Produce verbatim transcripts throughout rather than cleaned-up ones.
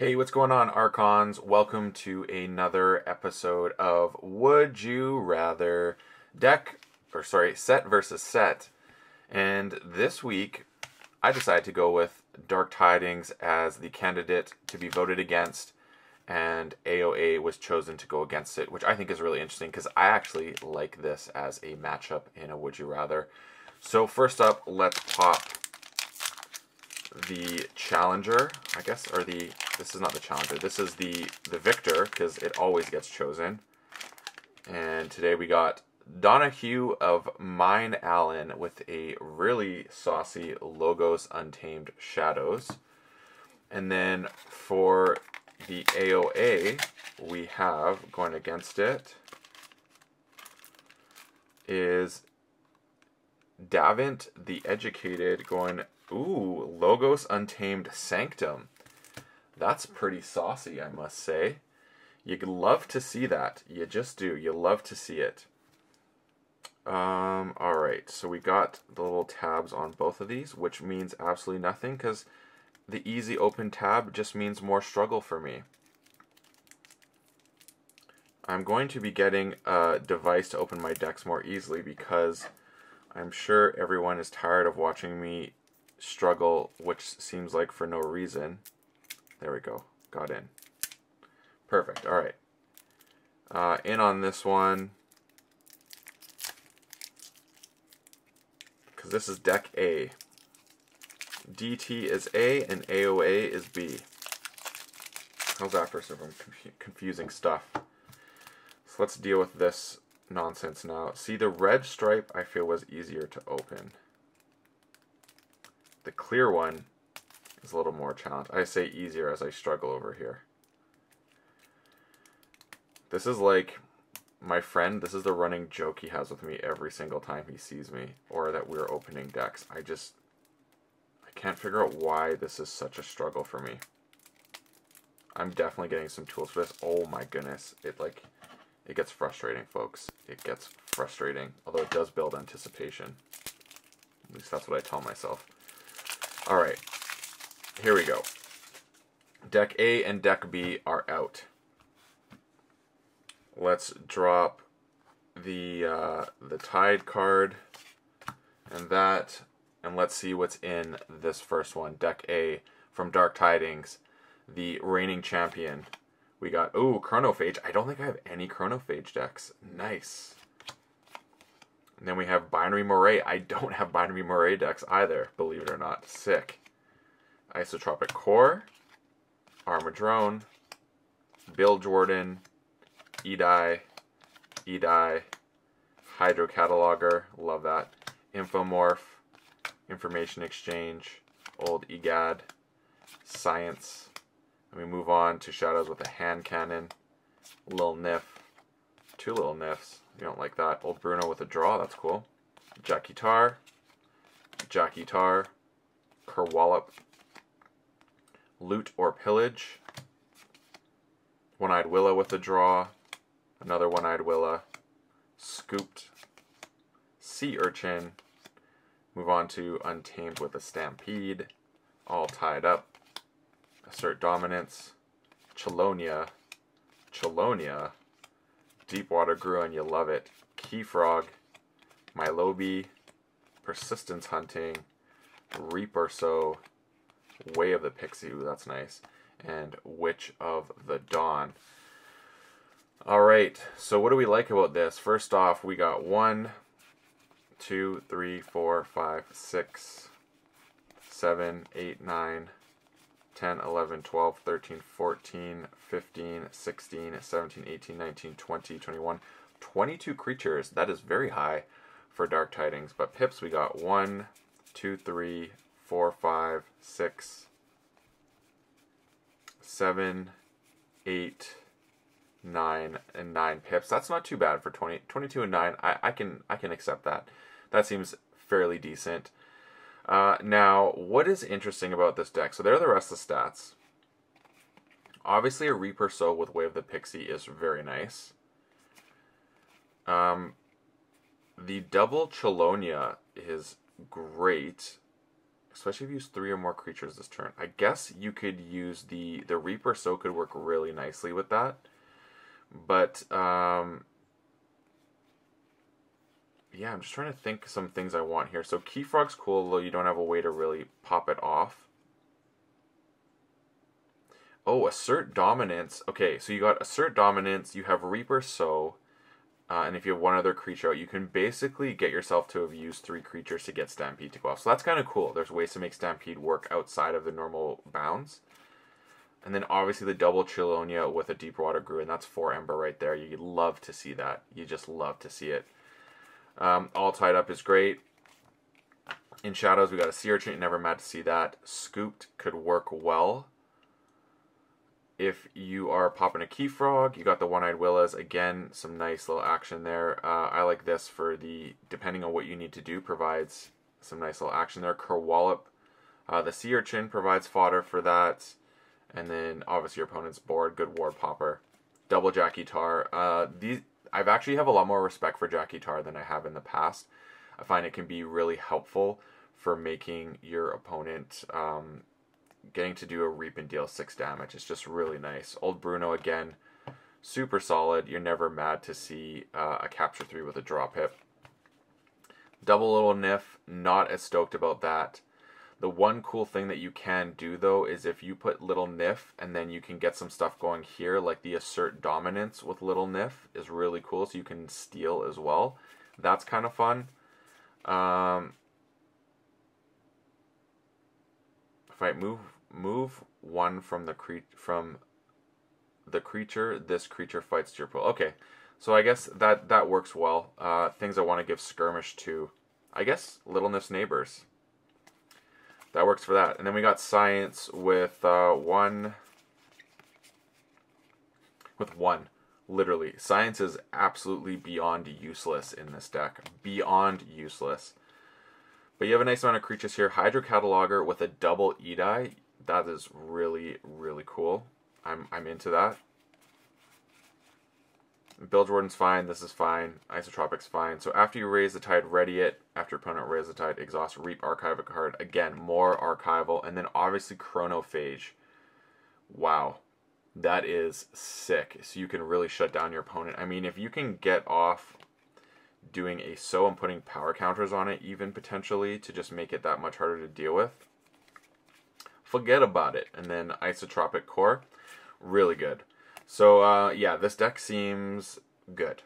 Hey, what's going on, Archons? Welcome to another episode of Would You Rather Deck, or sorry, Set versus Set. And this week, I decided to go with Dark Tidings as the candidate to be voted against, and A O A was chosen to go against it, which I think is really interesting because I actually like this as a matchup in a Would You Rather. So first up, let's pop the challenger, I guess, or the, this is not the challenger, this is the, the victor, because it always gets chosen. And today we got Donahue of Mine Allen with a really saucy Logos Untamed Shadows. And then for the A O A, we have, going against it, is Davint the Educated going, ooh, Logos Untamed Sanctum. That's pretty saucy, I must say. You'd love to see that. You just do. You love to see it. Um, Alright, so we got the little tabs on both of these, which means absolutely nothing, because the easy open tab just means more struggle for me. I'm going to be getting a device to open my decks more easily, because I'm sure everyone is tired of watching me struggle, which seems like for no reason. There we go, got in. Perfect, all right. Uh, in on this one, because this is deck A. D T is A and A O A is B. How's that for some confusing stuff? So let's deal with this nonsense now. See, the red stripe I feel was easier to open. The clear one is a little more challenging. I say easier as I struggle over here. This is like my friend. This is the running joke he has with me every single time he sees me or that we're opening decks. I just, I can't figure out why this is such a struggle for me. I'm definitely getting some tools for this. Oh my goodness. It like, it gets frustrating, folks. It gets frustrating, although it does build anticipation. At least that's what I tell myself. All right, here we go. Deck A and Deck B are out. Let's drop the uh, the Tide card and that, and let's see what's in this first one. Deck A from Dark Tidings, the reigning champion. We got, ooh, Chronophage. I don't think I have any Chronophage decks. Nice. And then we have Binary Moray. I don't have Binary Moray decks either, believe it or not. Sick. Isotropic Core, Armadrone, Bill Jordan, Edie, Edie, Hydro Cataloger, love that. Infomorph, Information Exchange, Old Egad, Science. And we move on to Shadows with a Hand Cannon, Little Niff, two Little Niffs. You don't like that. Old Bruno with a draw, that's cool. Jackie Tar, Jackie Tar, Kerwallop, Loot or Pillage, One-Eyed Willow with a draw, another One-Eyed Willow, Scooped, Sea Urchin, move on to Untamed with a Stampede, All Tied Up, Assert Dominance, Chelonia, Chelonia, Deepwater Gruin, you love it. Key Frog, Milobi, Persistence Hunting, Reaper Soul, Way of the Pixie, ooh, that's nice, and Witch of the Dawn. All right, so what do we like about this? First off, we got one, two, three, four, five, six, seven, eight, nine, ten, eleven, twelve, thirteen, fourteen, fifteen, sixteen, seventeen, eighteen, nineteen, twenty, twenty-one, twenty-two creatures. That is very high for Dark Tidings. But pips, we got one, two, three, four, five, six, seven, eight, nine, and nine pips. That's not too bad for twenty, twenty-two and nine. I, I, can, I can accept that. That seems fairly decent. Uh, now, what is interesting about this deck? So there are the rest of the stats. Obviously, a Reaper Soul with Way of the Pixie is very nice. Um, the double Chelonia is great. Especially if you use three or more creatures this turn. I guess you could use the, the Reaper Soul could work really nicely with that. But, um... yeah, I'm just trying to think some things I want here. So Key Frog's cool, although you don't have a way to really pop it off. Oh, Assert Dominance. Okay, so you got Assert Dominance, you have Reaper Soul, uh, and if you have one other creature out, you can basically get yourself to have used three creatures to get Stampede to go off. So that's kind of cool. There's ways to make Stampede work outside of the normal bounds. And then obviously the double Chelonia with a Deep Water Gruin, and that's four Ember right there. You love to see that. You just love to see it. Um, All Tied Up is great. In Shadows, we got a Sea Urchin. Never mad to see that. Scooped could work well. If you are popping a Key Frog, you got the One-Eyed Willows. Again, some nice little action there. Uh, I like this for the, depending on what you need to do, provides some nice little action there. Kerwallop, uh, the Sea Urchin provides fodder for that. And then, obviously, your opponent's board. Good ward popper. Double Jackie Tar. Uh, these... I've actually have a lot more respect for Jackie Tar than I have in the past. I find it can be really helpful for making your opponent um, getting to do a reap and deal six damage. It's just really nice. Old Bruno again, super solid. You're never mad to see uh, a capture three with a drop hip. Double Little Niff, not as stoked about that. The one cool thing that you can do though is if you put Little Niff and then you can get some stuff going here, like the Assert Dominance with Little Niff is really cool, so you can steal as well. That's kind of fun. Um, if I move move one from the cre from the creature, this creature fights to your pool. Okay, so I guess that that works well. Uh, things I want to give skirmish to, I guess Little Niff's neighbors. That works for that. And then we got science with uh, one, with one, literally. Science is absolutely beyond useless in this deck, beyond useless. But you have a nice amount of creatures here. Hydro Cataloger with a double E D I, that is really, really cool. I'm, I'm into that. Bilgewarden's fine, this is fine, Isotropic's fine. So after you raise the tide, ready it. After opponent raise the tide, exhaust, reap, archive a card. Again, more archival. And then obviously Chronophage. Wow. That is sick. So you can really shut down your opponent. I mean, if you can get off doing a so and putting power counters on it, even potentially, to just make it that much harder to deal with, forget about it. And then Isotropic Core, really good. So, uh, yeah, this deck seems good.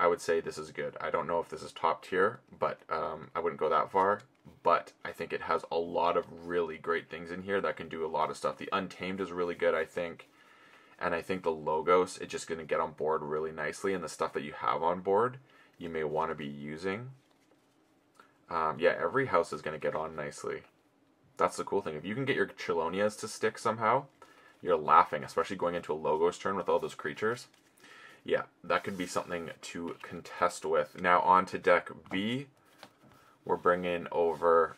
I would say this is good. I don't know if this is top tier, but um, I wouldn't go that far. But I think it has a lot of really great things in here that can do a lot of stuff. The Untamed is really good, I think. And I think the Logos is just going to get on board really nicely. And the stuff that you have on board, you may want to be using. Um, yeah, every house is going to get on nicely. That's the cool thing. If you can get your Chelonias to stick somehow, you're laughing, especially going into a Logos turn with all those creatures. Yeah, that could be something to contest with. Now on to deck B. We're bringing over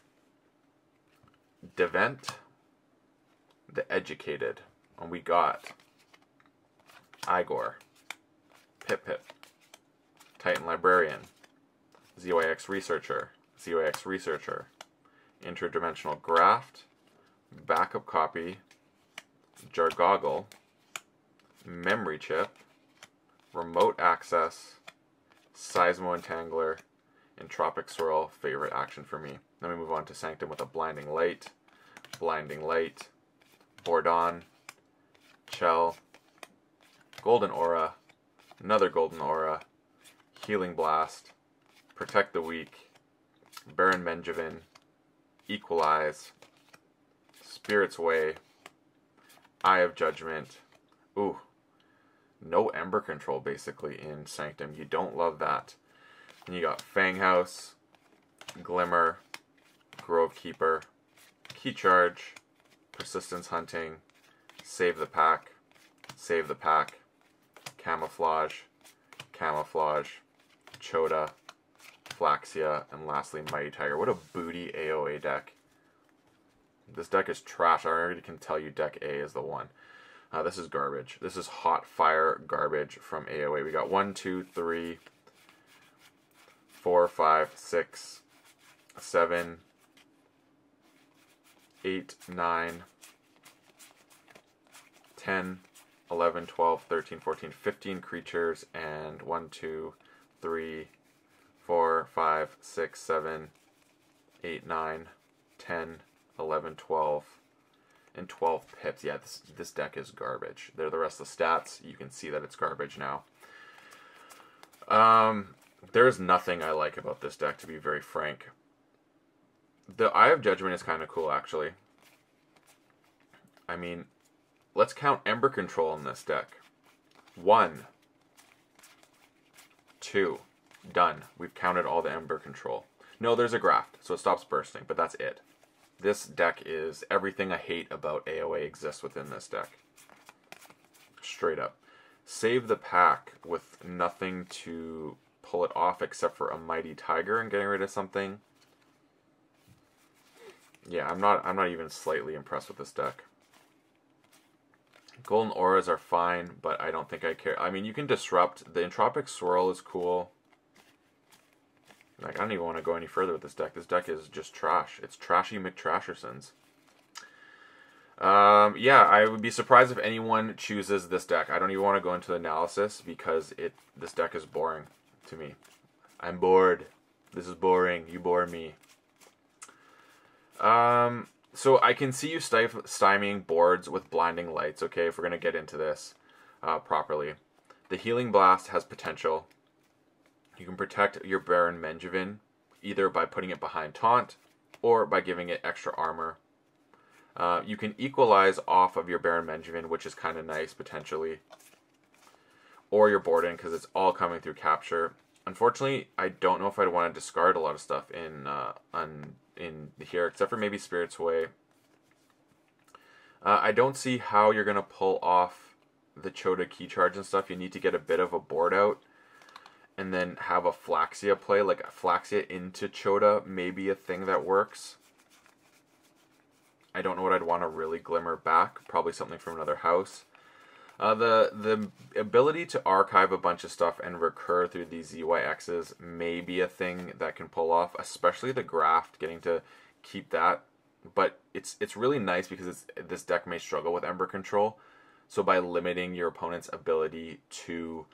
Devent, the Educated. And we got Igor, Pip Pip, Titan Librarian, Z Y X Researcher, Z Y X Researcher, Interdimensional Graft, Backup Copy, Jargoggle, Memory Chip, Remote Access, Seismo Entangler, and Tropic Swirl, favorite action for me. Then we move on to Sanctum with a Blinding Light, Blinding Light, Bourdon, Chell, Golden Aura, another Golden Aura, Healing Blast, Protect the Weak, Baron Menjivin, Equalize, Spirit's Way, Eye of Judgment. Ooh, no Ember control basically in Sanctum. You don't love that. And you got Fanghouse, Glimmer, Grovekeeper, Key Charge, Persistence Hunting, Save the Pack, Save the Pack, Camouflage, Camouflage, Chota, Flaxia, and lastly Mighty Tiger. What a booty A O A deck. This deck is trash. I already can tell you deck A is the one. Uh, this is garbage. This is hot fire garbage from A O A. We got one, two, three, four, five, six, seven, eight, nine, ten, eleven, twelve, thirteen, fourteen, fifteen creatures, and one, two, three, four, five, six, seven, eight, nine, ten, eleven, twelve, and twelve pips. Yeah, this, this deck is garbage. They're the rest of the stats. You can see that it's garbage now. Um, there's nothing I like about this deck, to be very frank. The Eye of Judgment is kind of cool, actually. I mean, let's count Ember Control in this deck. One. Two. Done. We've counted all the Ember Control. No, there's a Graft, so it stops bursting, but that's it. This deck is everything I hate about A O A exists within this deck. Straight up. Save the pack with nothing to pull it off except for a Mighty Tiger and getting rid of something. Yeah, I'm not I'm not even slightly impressed with this deck. Golden Auras are fine, but I don't think I care. I mean, you can disrupt. The Entropic Swirl is cool. Like, I don't even want to go any further with this deck. This deck is just trash. It's trashy McTrashersons. Um, yeah, I would be surprised if anyone chooses this deck. I don't even want to go into the analysis because it this deck is boring to me. I'm bored. This is boring. You bore me. Um, so I can see you stif stymieing boards with blinding lights, okay, if we're going to get into this uh, properly. The Healing Blast has potential. You can protect your Baron Menjivin either by putting it behind Taunt or by giving it extra armor. Uh, you can Equalize off of your Baron Menjivin, which is kind of nice, potentially. Or your Borden, because it's all coming through capture. Unfortunately, I don't know if I'd want to discard a lot of stuff in uh, on in here, except for maybe Spirit's Way. Uh, I don't see how you're going to pull off the Chota Key Charge and stuff. You need to get a bit of a board out and then have a Flaxia play. Like, a Flaxia into Chota may be a thing that works. I don't know what I'd want to really Glimmer back. Probably something from another house. Uh, the, the ability to archive a bunch of stuff and recur through these Z Y Xs may be a thing that can pull off, especially the Graft, getting to keep that. But it's it's really nice because it's, this deck may struggle with Ember Control. So by limiting your opponent's ability to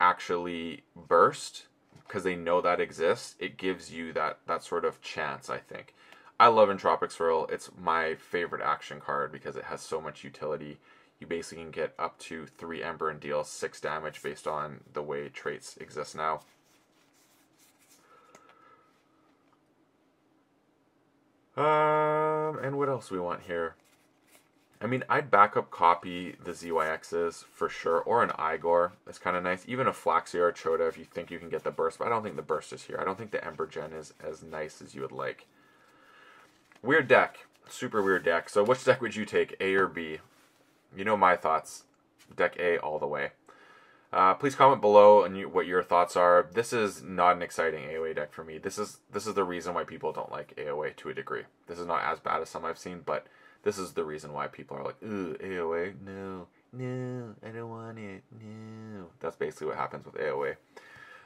actually burst, because they know that exists, it gives you that, that sort of chance, I think. I love Entropic Swirl. It's my favorite action card because it has so much utility. You basically can get up to three Ember and deal six damage based on the way traits exist now. Um, and what else we want here? I mean, I'd backup copy the Z Y Xs for sure, or an Igor. That's kind of nice. Even a Flaxia or Chota if you think you can get the burst, but I don't think the burst is here. I don't think the Ember Gen is as nice as you would like. Weird deck. Super weird deck. So which deck would you take, A or B? You know my thoughts. Deck A all the way. Uh, please comment below on you, what your thoughts are. This is not an exciting A O A deck for me. This is this is the reason why people don't like A O A to a degree. This is not as bad as some I've seen, but this is the reason why people are like, ooh, A O A, no, no, I don't want it, no. That's basically what happens with A O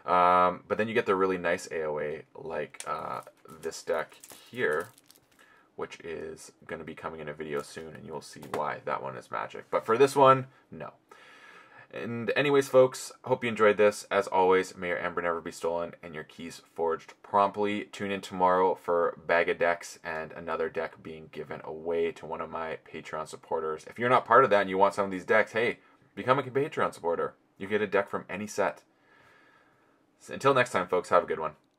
A. Um, but then you get the really nice A O A, like uh, this deck here, which is going to be coming in a video soon, and you'll see why that one is magic. But for this one, no. And anyways, folks, hope you enjoyed this. As always, may your Ember never be stolen and your keys forged promptly. Tune in tomorrow for Bag of Decks and another deck being given away to one of my Patreon supporters. If you're not part of that and you want some of these decks, hey, become a Patreon supporter. You get a deck from any set. So until next time, folks, have a good one.